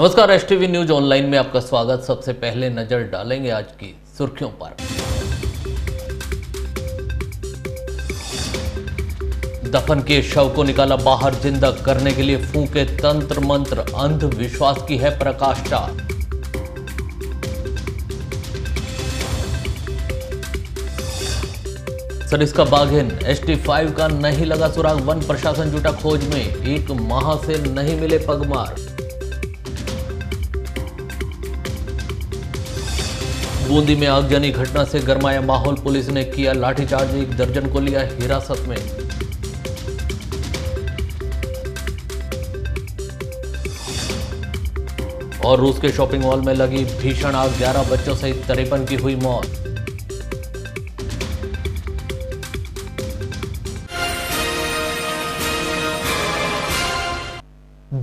नमस्कार, STV news online में आपका स्वागत। सबसे पहले नजर डालेंगे आज की सुर्खियों पर। दफन के शव को निकाला बाहर, जिंदा करने के लिए फूंके तंत्र मंत्र, अंधविश्वास की है प्रकाष्ठा। सरिस्का बाघिन एसटी 5 का नहीं लगा सुराग, वन प्रशासन जुटा खोज में, एक माह से नहीं मिले पगमार। बूंदी में आगजनी घटना से गरमाया माहौल, पुलिस ने किया लाठीचार्ज, एक दर्जन को लिया हिरासत में। और रूस के शॉपिंग मॉल में लगी भीषण आग, 11 बच्चों सहित 53 की हुई मौत।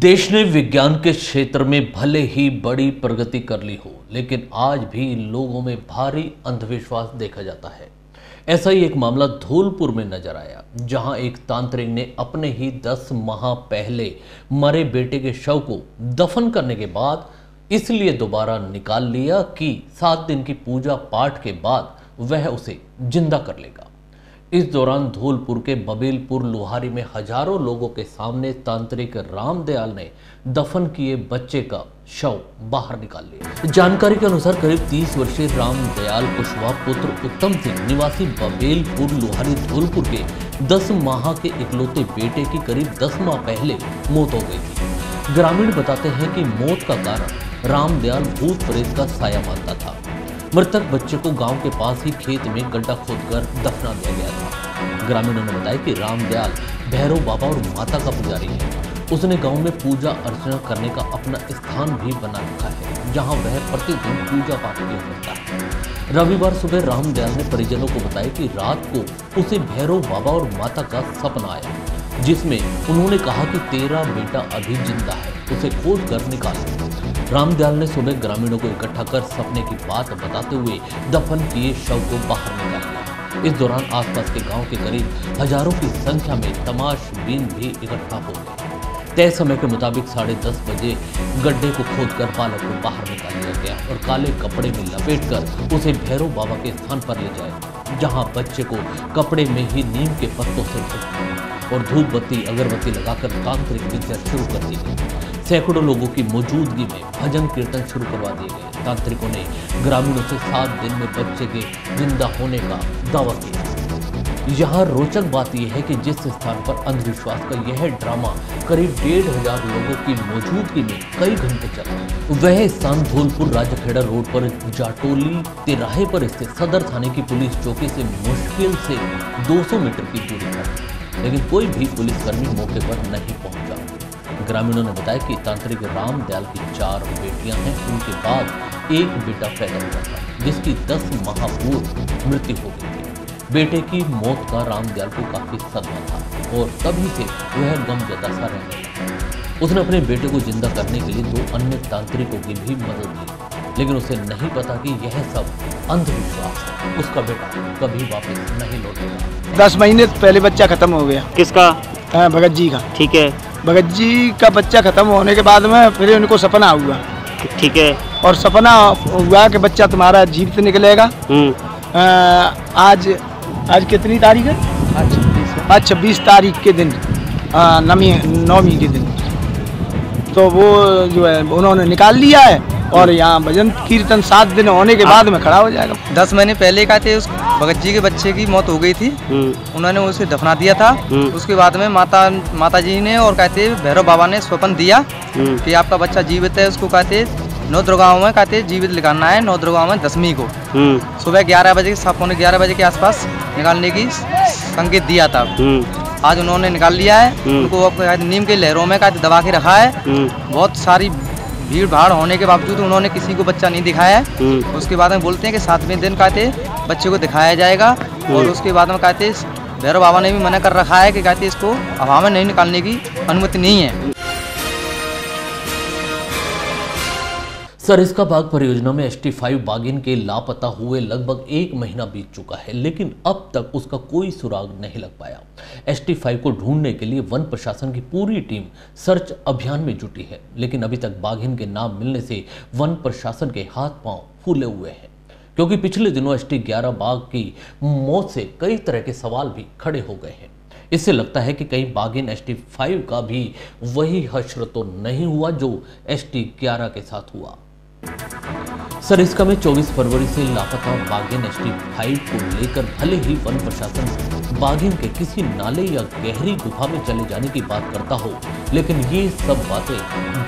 देश ने विज्ञान के क्षेत्र में भले ही बड़ी प्रगति कर ली हो, लेकिन आज भी लोगों में भारी अंधविश्वास देखा जाता है। ऐसा ही एक मामला धौलपुर में नजर आया, जहां एक तांत्रिक ने अपने ही 10 माह पहले मरे बेटे के शव को दफन करने के बाद इसलिए दोबारा निकाल लिया कि 7 दिन की पूजा पाठ के बाद वह उसे जिंदा कर लेगा। इस दौरान धौलपुर के भाभीलपुर लोहारी में हजारों लोगों के सामने तांत्रिक राम दयाल ने दफन किए बच्चे का शव बाहर निकाल लिया। जानकारी के अनुसार करीब 30 वर्षीय राम दयाल कुशवाहा पुत्र उत्तम सिंह निवासी भाभीलपुर लोहारी धौलपुर के 10 माह के इकलौते बेटे की करीब 10 माह पहले मौत हो गई थी। ग्रामीण बताते हैं कि मौत का कारण राम दयाल भूत प्रेत का साया मानता था। मृतक बच्चे को गांव के पास ही खेत में गड्ढा खोदकर दफना दिया गया था। ग्रामीणों ने बताया कि राम दयाल भैरव बाबा और माता का पुजारी है। उसने गांव में पूजा अर्चना करने का अपना स्थान भी बना रखा है, जहां वह प्रतिदिन पूजा पाठ किया करता है। रविवार सुबह राम दयाल ने परिजनों को बताया कि रात को उसे भैरव बाबा और माता का सपना आया, जिसमें उन्होंने कहा कि तेरा बेटा अभी जिंदा है, उसे खोद कर निकालो। रामदयाल ने सुबह ग्रामीणों को इकट्ठा कर सपने की बात बताते हुए दफन किए शव को बाहर निकाला। इस दौरान आसपास के गांव के करीब हजारों की संख्या में तमाशबीन भी इकट्ठा हो गए। तय समय के मुताबिक 10:30 बजे गड्ढे को खोदकर बालक को बाहर निकाल लिया गया और काले कपड़े में लपेटकर उसे भैरव बाबा के स्थान पर ले जाया, जहाँ बच्चे को कपड़े में ही नीम के पत्तों से और धूप बत्ती अगरबत्ती लगाकर तांत्रिक विद्या शुरू कर दी गई। सैकड़ों लोगों की मौजूदगी में भजन कीर्तन शुरू करवा दिए गए। तांत्रिकों ने ग्रामीणों से 7 दिन में बच्चे के जिंदा होने का दावा किया। यहाँ रोचक बात यह है कि जिस स्थान पर अंधविश्वास का यह ड्रामा करीब 1500 लोगों की मौजूदगी में कई घंटे चला, वह स्थान धौलपुर राजा खेड़ा रोड पर जाटोली तिराहे पर स्थित सदर थाने की पुलिस चौकी से मुश्किल से 200 मीटर की दूरी पर, लेकिन कोई भी पुलिसकर्मी मौके पर नहीं पहुंचा। ग्रामीणों ने बताया कि तांत्रिक राम दयाल की 4 बेटियां हैं, उनके बाद एक बेटा पैदा हुआ था, जिसकी 10 माह पूर्व मृत्यु हो गई थी। बेटे की मौत का राम दयाल को काफी सदमा था और तभी से वह गमजदा सा रहने लगा। उसने अपने बेटे को जिंदा करने के लिए 2 अन्य तांत्रिकों की भी मदद ली, लेकिन उसे नहीं पता कि यह सब अंधविश्वास है। उसका बेटा कभी वापस नहीं लौटेगा। 10 महीने पहले बच्चा खत्म हो गया। किसका? भगत जी का। ठीक है। भगत जी का बच्चा खत्म होने के बाद में फिर उनको सपना हुआ। ठीक है। और सपना हुआ कि बच्चा तुम्हारा जीप से निकलेगा। आज कितनी तारीख है? आज 26 तारीख के दिन, नौवीं के दिन, तो वो जो है उन्होंने निकाल लिया है। और यहाँ भजन कीर्तन 7 दिन होने के बाद में खड़ा हो जाएगा। 10 महीने पहले का थे, उस भगत जी के बच्चे की मौत हो गई थी। उन्होंने उसे दफना दिया था। उसके बाद में माता जी ने और कहते भैरव बाबा ने स्वप्न दिया कि आपका बच्चा जीवित है। उसको कहते 9 दुर्गाओं में कहते जीवित निकालना है। 9 दुर्गाओं में 10वीं को सुबह 11 बजे, 11:15 बजे के आसपास निकालने की संकेत दिया था। आज उन्होंने निकाल लिया है। उनको नीम की लहरों में कहते दबा के रखा है। बहुत सारी भीड़ भाड़ होने के बावजूद उन्होंने किसी को बच्चा नहीं दिखाया। उसके बाद में बोलते हैं कि 7वें दिन कहते बच्चे को दिखाया जाएगा। और उसके बाद में कहते भैरव बाबा ने भी मना कर रखा है कि कहते इसको हवा में नहीं निकालने की अनुमति नहीं है। सरिस्का बाग परियोजना में ST5 बागिन के लापता हुए लगभग 1 महीना बीत चुका है, लेकिन अब तक उसका कोई सुराग नहीं लग पाया। ST5 को ढूंढने के लिए वन प्रशासन की पूरी टीम सर्च अभियान में जुटी है, लेकिन अभी तक बाघिन के नाम मिलने से वन प्रशासन के हाथ पांव फूले हुए हैं, क्योंकि पिछले दिनों ST11 बाघ की मौत से कई तरह के सवाल भी खड़े हो गए हैं। इससे लगता है कि कहीं बाघिन ST5 का भी वही हश्र तो नहीं हुआ जो ST11 के साथ हुआ। सरिस्का में 24 फरवरी से लापता बाघिन ST5 को लेकर भले ही वन प्रशासन बाघिन के किसी नाले या गहरी गुफा में चले जाने की बात करता हो, लेकिन ये सब बातें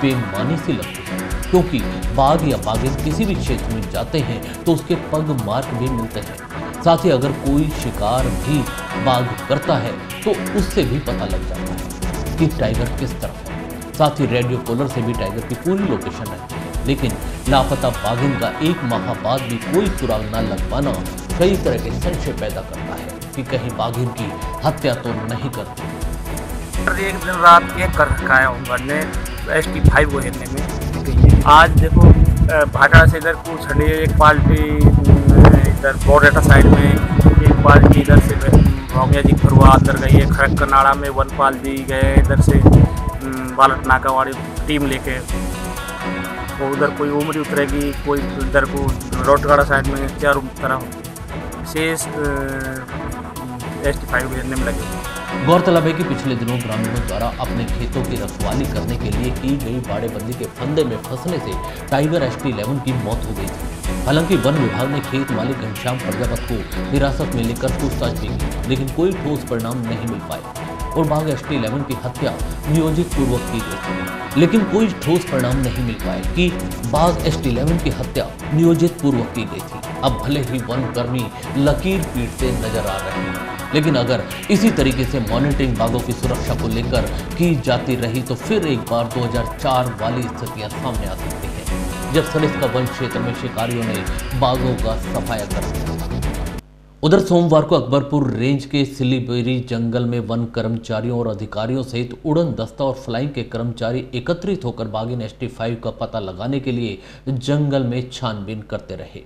बेमानी सी लगती हैं, क्योंकि बाघ या बाघिन किसी भी क्षेत्र में जाते हैं तो उसके पग मार्क भी मिलते हैं। साथ ही अगर कोई शिकार भी बाघ करता है तो उससे भी पता लग जाता है कि टाइगर किस तरफ है। साथ ही रेडियो कॉलर से भी टाइगर की पूरी लोकेशन है, लेकिन लापता बाघिन का 1 माह बाद भी कोई सुराग न लग पाना कई तरह के संशय पैदा करता है कि कहीं बाघिन की हत्या तो नहीं करती। एक दिन रात एक कर रखा है उम्र ने ST5 को हेरने में। आज देखो भाटा से इधर कुछ हटे, एक पार्टी इधर बॉर्डर साइड में, एक पार्टी इधर से भोंगिया जी खरुआ अंदर गई है, खड़क करनाड़ा में वन पाल जी गए, इधर से बालट नाका वाली टीम लेके वो उधर कोई उमरी उतरेगी, कोई इधर को रोटगाड़ा साइड में चारों तरफ शेष ST5 घेरने में लगे। गौरतलब है कि पिछले दिनों ग्रामीणों द्वारा अपने खेतों की रखवाली करने के लिए की गई बाड़ेबंदी के फंदे में फंसने से टाइगर ST11 की मौत हो गई थी। हालांकि वन विभाग ने खेत मालिक घनश्याम प्रजापत को हिरासत में लेकर पूछताछ भी की, लेकिन कोई ठोस परिणाम नहीं मिल पाए और बाघ ST11 की हत्या नियोजित पूर्वक की गई, लेकिन कोई ठोस परिणाम नहीं मिल पाए कि बाघ ST11 की हत्या नियोजित पूर्वक की गई थी। अब भले ही वन कर्मी लकीर पीटते नजर आ रहे हैं, लेकिन अगर इसी तरीके से मॉनिटरिंग बाघों की सुरक्षा को लेकर की जाती रही तो फिर एक बार 2004 वाली स्थितियां सामने आ सकती है, जब सरिस्का वन क्षेत्र में शिकारियों ने बाघों का सफाया कर दिया था। उधर सोमवार को अकबरपुर रेंज के सिलीबेरी जंगल में वन कर्मचारियों और अधिकारियों सहित उड़न दस्ता और फ्लाइंग के कर्मचारी एकत्रित होकर बाघिन ST5 का पता लगाने के लिए जंगल में छानबीन करते रहे।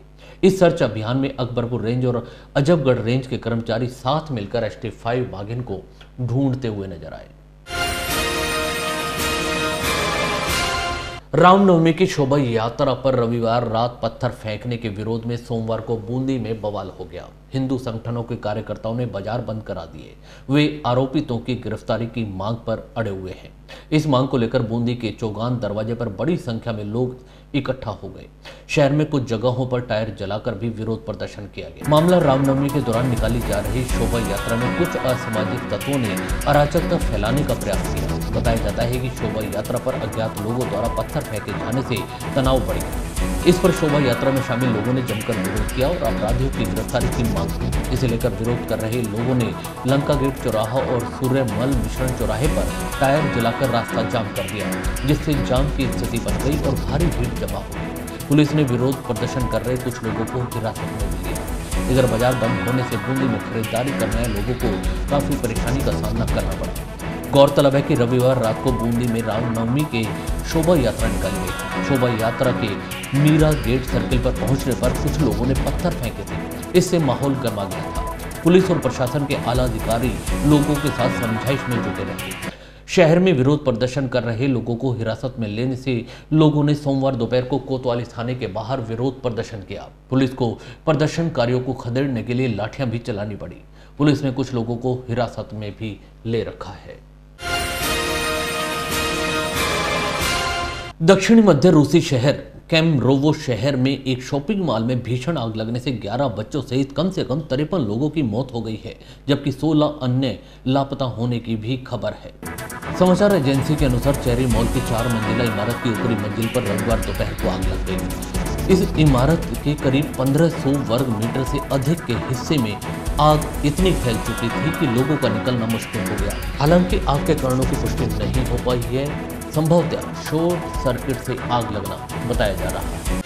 इस सर्च अभियान में अकबरपुर रेंज और अजबगढ़ रेंज के कर्मचारी साथ मिलकर ST5 बाघिन को ढूंढते हुए नजर आए। रामनवमी की शोभा यात्रा पर रविवार रात पत्थर फेंकने के विरोध में सोमवार को बूंदी में बवाल हो गया। हिंदू संगठनों के कार्यकर्ताओं ने बाजार बंद करा दिए। वे आरोपितों की गिरफ्तारी की मांग पर अड़े हुए हैं। इस मांग को लेकर बूंदी के चौगान दरवाजे पर बड़ी संख्या में लोग इकट्ठा हो गए। शहर में कुछ जगहों पर टायर जलाकर भी विरोध प्रदर्शन किया गया। मामला रामनवमी के दौरान निकाली जा रही शोभा यात्रा में कुछ असामाजिक तत्वों ने अराजकता फैलाने का प्रयास किया। बताया जाता है कि शोभा यात्रा पर अज्ञात लोगों द्वारा पत्थर फेंके जाने से तनाव बढ़ गया। इस पर शोभा यात्रा में शामिल लोगों ने जमकर विरोध किया और अपराधियों की गिरफ्तारी की मांग की। इसे लेकर विरोध कर रहे लोगों ने लंका गेट चौराहा और सूर्यमल मिश्रण चौराहे पर टायर जलाकर रास्ता जाम कर दिया, जिससे जाम की स्थिति बन गई और भारी भीड़ जमा हो गई। पुलिस ने विरोध प्रदर्शन कर रहे कुछ लोगों को हिरासत में लिया। इधर बाजार बंद होने से बूंदी में खरीदारी करने आए लोगों को काफी परेशानी का सामना करना पड़ा। गौरतलब है कि रविवार रात को बूंदी में रामनवमी के शोभा यात्रा निकाली गई। शोभा यात्रा के मीरा गेट सर्किल पर पहुंचने पर कुछ लोगों ने पत्थर फेंके थे। इससे माहौल गर्मा गया था। पुलिस और प्रशासन के आला अधिकारी लोगों के साथ समझाइश में जुटे रहे। शहर में विरोध प्रदर्शन कर रहे लोगों को हिरासत में लेने से लोगों ने सोमवार दोपहर को कोतवाली थाने के बाहर विरोध प्रदर्शन किया। पुलिस को प्रदर्शनकारियों को खदेड़ने के लिए लाठियां भी चलानी पड़ी। पुलिस ने कुछ लोगों को हिरासत में भी ले रखा है। दक्षिणी मध्य रूसी शहर केमरोवो शहर में एक शॉपिंग मॉल में भीषण आग लगने से 11 बच्चों सहित कम से कम 53 लोगों की मौत हो गई है, जबकि 16 अन्य लापता होने की भी खबर है। समाचार एजेंसी के अनुसार चेरी मॉल की 4 मंजिला इमारत की ऊपरी मंजिल पर रविवार दोपहर को आग लग गई। इस इमारत के करीब 1500 वर्ग मीटर से अधिक के हिस्से में आग इतनी फैल चुकी थी कि लोगों का निकलना मुश्किल हो गया। हालांकि आग के कारणों की पुष्टि नहीं हो पाई है। संभवतः शॉर्ट सर्किट से आग लगना बताया जा रहा है।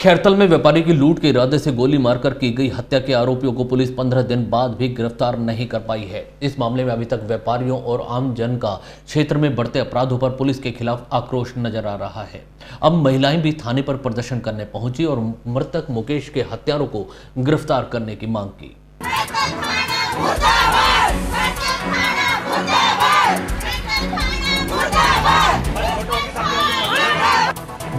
खैरतल में व्यापारी की लूट के इरादे से गोली मारकर की गई हत्या के आरोपियों को पुलिस 15 दिन बाद भी गिरफ्तार नहीं कर पाई है। इस मामले में अभी तक व्यापारियों और आम जन का क्षेत्र में बढ़ते अपराधों पर पुलिस के खिलाफ आक्रोश नजर आ रहा है। अब महिलाएं भी थाने पर प्रदर्शन करने पहुंची और मृतक मुकेश के हत्यारों को गिरफ्तार करने की मांग की।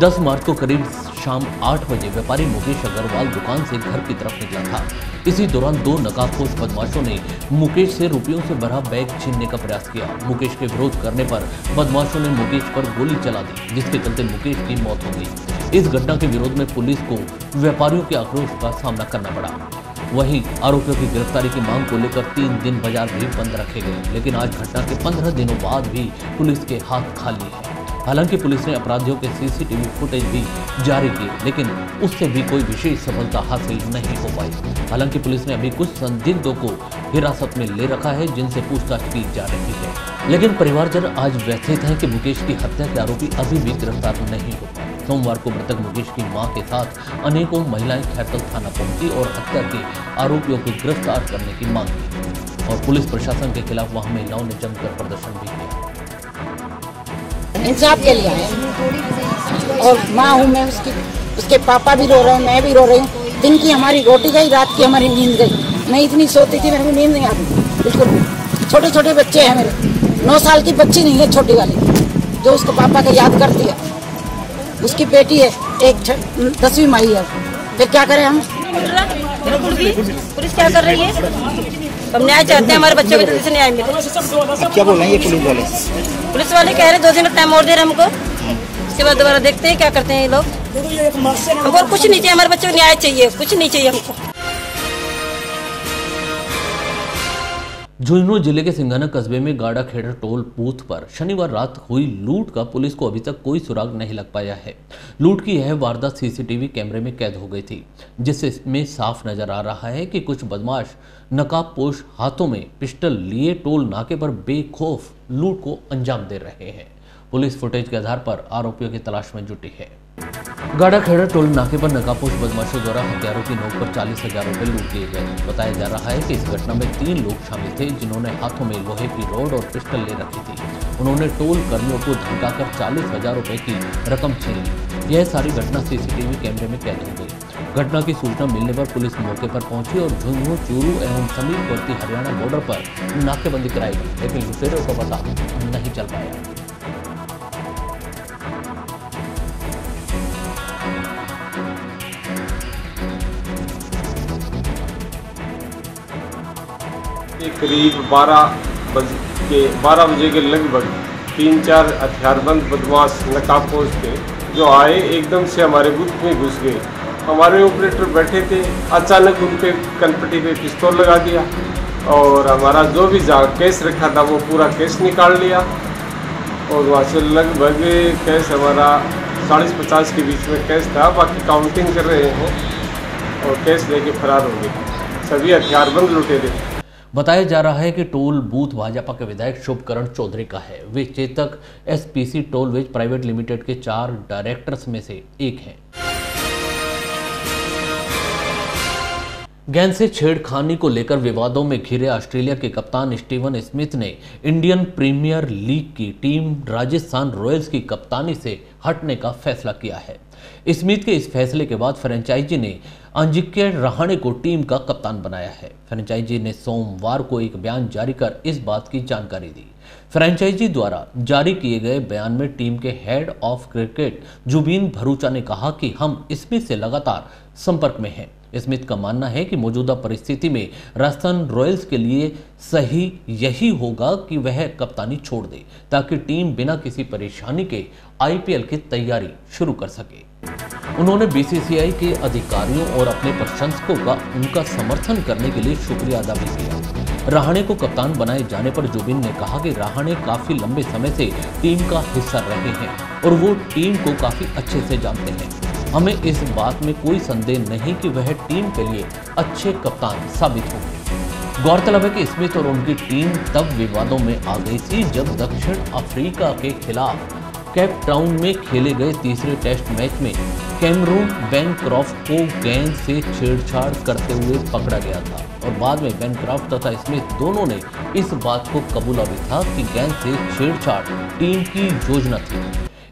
दस मार्च को करीब शाम 8 बजे व्यापारी मुकेश अग्रवाल दुकान से घर की तरफ निकला था। इसी दौरान दो नकाबपोश बदमाशों ने मुकेश से रुपयों से भरा बैग छीनने का प्रयास किया। मुकेश के विरोध करने पर बदमाशों ने मुकेश पर गोली चला दी, जिसके चलते मुकेश की मौत हो गई। इस घटना के विरोध में पुलिस को व्यापारियों के आक्रोश का सामना करना पड़ा। वहीं आरोपियों की गिरफ्तारी की मांग को लेकर 3 दिन बाजार भी बंद रखे गए, लेकिन आज घटना के 15 दिनों बाद भी पुलिस के हाथ खाली है। हालांकि पुलिस ने अपराधियों के सीसीटीवी फुटेज भी जारी किए, लेकिन उससे भी कोई विशेष सफलता हासिल नहीं हो पाई। हालांकि पुलिस ने अभी कुछ संदिग्धों को हिरासत में ले रखा है, जिनसे पूछताछ की जा रही है। लेकिन परिवारजन आज व्यथित हैं कि मुकेश की हत्या के आरोपी अभी भी गिरफ्तार नहीं हो पाए। सोमवार को मृतक मुकेश की मां के साथ अनेकों महिलाएं खैरतल थाना पहुंची और हत्या के आरोपियों को गिरफ्तार करने की मांग की और पुलिस प्रशासन के खिलाफ वहां महिलाओं ने जमकर प्रदर्शन भी किया। इंसाफ के लिए आए और माँ हूँ मैं, उसके पापा भी रो रहे हैं, मैं भी रो रही हूँ। दिन की हमारी रोटी गई, रात की हमारी नींद गई। मैं इतनी सोती थी, मेरे को नींद नहीं आती बिल्कुल। छोटे छोटे बच्चे हैं मेरे, 9 साल की बच्ची नहीं है छोटी वाली, जो उसको पापा का याद करती है। उसकी बेटी है एक 10वीं माई है। फिर क्या करें हम? पुलिस क्या कर रही है? हम न्याय चाहते हैं, हमारे बच्चों को जल्दी से न्याय मिले। अब क्या बोल रहे हैं पुलिस वाले? पुलिस वाले कह रहे हैं 2 दिन का टाइम और दे रहे हैं हमको, उसके बाद दोबारा देखते हैं क्या करते हैं ये लोग। हमको और कुछ नहीं चाहिए, हमारे बच्चों को न्याय चाहिए, कुछ नहीं चाहिए हमको। झुंझुनू जिले के सिंघाना कस्बे में गाड़ा खेड़ा टोल बूथ पर शनिवार रात हुई लूट का पुलिस को अभी तक कोई सुराग नहीं लग पाया है। लूट की यह वारदात सीसीटीवी कैमरे में कैद हो गई थी, जिससे इसमें साफ नजर आ रहा है कि कुछ बदमाश नकाबपोश हाथों में पिस्टल लिए टोल नाके पर बेखौफ लूट को अंजाम दे रहे हैं। पुलिस फुटेज के आधार पर आरोपियों की तलाश में जुटी है। गाड़ा खेड़ा टोल नाके पर नकाबपोश बदमाशों द्वारा हथियारों की नोक पर 40,000 रुपये लूट लिए गए। बताया जा रहा है कि इस घटना में 3 लोग शामिल थे, जिन्होंने हाथों में लोहे की रॉड और पिस्टल ले रखी थी। उन्होंने टोल कर्मियों को धमकाकर 40,000 रुपये की रकम छीन ली। यह सारी घटना सीसीटीवी कैमरे में कैद हो गई। घटना की सूचना मिलने पर पुलिस मौके पर पहुंची और झुंझुनू चूरू एवं समीपवर्ती हरियाणा बॉर्डर पर नाकेबंदी कराई गई, लेकिन लुटेरों का पता नहीं चल पाया। करीब 12 बजे के लगभग 3-4 हथियारबंद बदमाश नकाबपोश थे, जो आए एकदम से हमारे बूथ में घुस गए। हमारे ऑपरेटर बैठे थे, अचानक उन पे कनपटी पे पिस्तौल लगा दिया और हमारा जो भी कैश रखा था वो पूरा कैश निकाल लिया और वहाँ से लगभग कैश हमारा 40-50 के बीच में कैश था। बाकी काउंटिंग कर रहे हैं और कैश लेके फरार हो गए। सभी हथियारबंद लुटे थे। बताया जा रहा है कि टोल बूथ भाजपा के विधायक शुभकरण चौधरी का है। वे Chetak SPC tollways private limited के 4 डायरेक्टर्स में से एक हैं। गेंद से छेड़खानी को लेकर विवादों में घिरे ऑस्ट्रेलिया के कप्तान स्टीवन स्मिथ ने इंडियन प्रीमियर लीग की टीम राजस्थान रॉयल्स की कप्तानी से हटने का फैसला किया है। स्मिथ के इस फैसले के बाद फ्रेंचाइजी ने अंजिक्य रहाणे को टीम का कप्तान बनाया है। फ्रेंचाइजी ने सोमवार को एक बयान जारी कर इस बात की जानकारी दी। फ्रेंचाइजी द्वारा जारी किए गए बयान में टीम के head of cricket Jubin Bharucha ने कहा कि हम स्मिथ से लगातार संपर्क में हैं। स्मिथ का मानना है कि मौजूदा परिस्थिति में राजस्थान रॉयल्स के लिए सही यही होगा कि वह कप्तानी छोड़ दे, ताकि टीम बिना किसी परेशानी के आईपीएल की तैयारी शुरू कर सके। उन्होंने बीसीसीआई के अधिकारियों और अपने प्रशंसकों का उनका समर्थन करने के लिए शुक्रिया अदा भी किया। रहाणे को कप्तान बनाए जाने पर जुबिन ने कहा कि रहाणे काफी लंबे समय से टीम का हिस्सा रहे हैं और वो टीम को काफी अच्छे से जानते हैं। हमें इस बात में कोई संदेह नहीं कि वह टीम के लिए अच्छे कप्तान साबित होंगे। गौरतलब है कि स्मिथ और उनकी टीम तब विवादों में आ गई थी जब दक्षिण अफ्रीका के खिलाफ केप टाउन में खेले गए तीसरे टेस्ट मैच में कैमरून बैनक्रॉफ्ट को गेंद से छेड़छाड़ करते हुए पकड़ा गया था और बाद में बैनक्रॉफ्ट तथा स्मिथ दोनों ने इस बात को कबूला भी था कि गेंद से छेड़छाड़ टीम की योजना थी।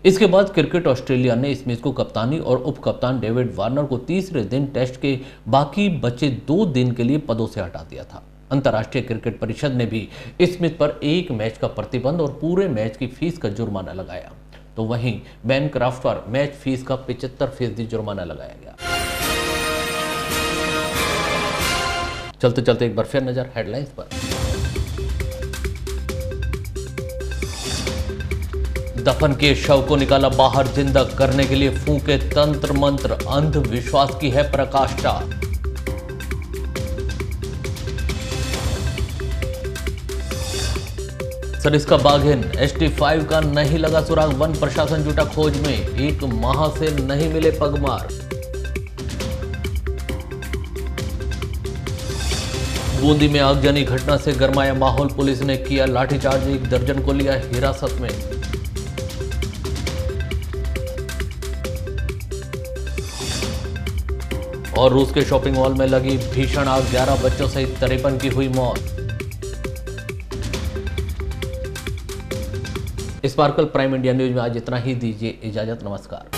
इसके बाद क्रिकेट ऑस्ट्रेलिया ने स्मिथ को कप्तानी और उपकप्तान डेविड वार्नर को तीसरे दिन टेस्ट के बाकी बचे 2 दिन के लिए पदों से हटा दिया था। अंतर्राष्ट्रीय क्रिकेट परिषद ने भी स्मिथ पर 1 मैच का प्रतिबंध और पूरे मैच की फीस का जुर्माना लगाया, तो वहीं बैनक्रॉफ्ट पर मैच फीस का 75% जुर्माना लगाया गया। चलते चलते एक बार फिर नजर हेडलाइंस पर। दफन के शव को निकाला बाहर, जिंदा करने के लिए फूंके तंत्र मंत्र, अंधविश्वास की है पराकाष्ठा। सरिस्का बाघिन ST5 का नहीं लगा सुराग, वन प्रशासन जुटा खोज में, 1 माह से नहीं मिले पगमार। बूंदी में आगजनी घटना से गरमाया माहौल, पुलिस ने किया लाठीचार्ज, 1 दर्जन को लिया हिरासत में। और रूस के शॉपिंग मॉल में लगी भीषण आग, 11 बच्चों सहित 53 की हुई मौत। इस बार कल प्राइम इंडिया न्यूज में आज इतना ही, दीजिए इजाजत, नमस्कार।